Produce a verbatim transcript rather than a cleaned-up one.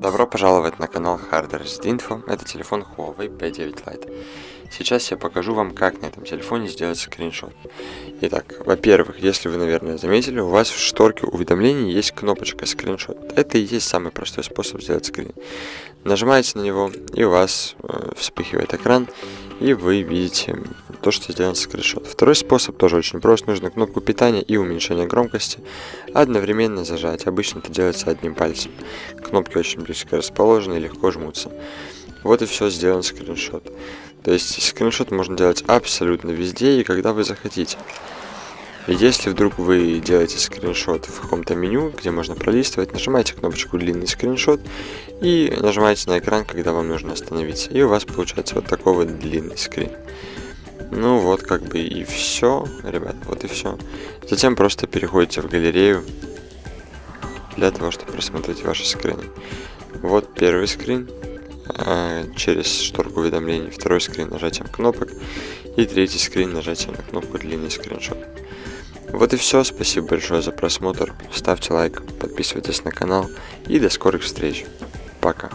Добро пожаловать на канал HardResetInfo, это телефон Huawei пи девять Lite. Сейчас я покажу вам, как на этом телефоне сделать скриншот. Итак, во-первых, если вы, наверное, заметили, у вас в шторке уведомлений есть кнопочка скриншот. Это и есть самый простой способ сделать скрин. Нажимаете на него, и у вас э, вспыхивает экран, и вы видите то, что сделан скриншот. Второй способ тоже очень прост. Нужно кнопку питания и уменьшения громкости одновременно зажать. Обычно это делается одним пальцем. Кнопки очень близко расположены и легко жмутся. Вот и все, сделан скриншот. То есть скриншот можно делать абсолютно везде и когда вы захотите. Если вдруг вы делаете скриншот в каком-то меню, где можно пролистывать, нажимаете кнопочку «Длинный скриншот» и нажимаете на экран, когда вам нужно остановиться. И у вас получается вот такой вот длинный скрин. Ну вот как бы и все, ребят, вот и все. Затем просто переходите в галерею для того, чтобы просмотреть ваши скрины. Вот первый скрин. Через шторку уведомлений, второй скрин нажатием кнопок и третий скрин нажатием на кнопку длинный скриншот. Вот и все, спасибо большое за просмотр, ставьте лайк, подписывайтесь на канал и до скорых встреч, пока!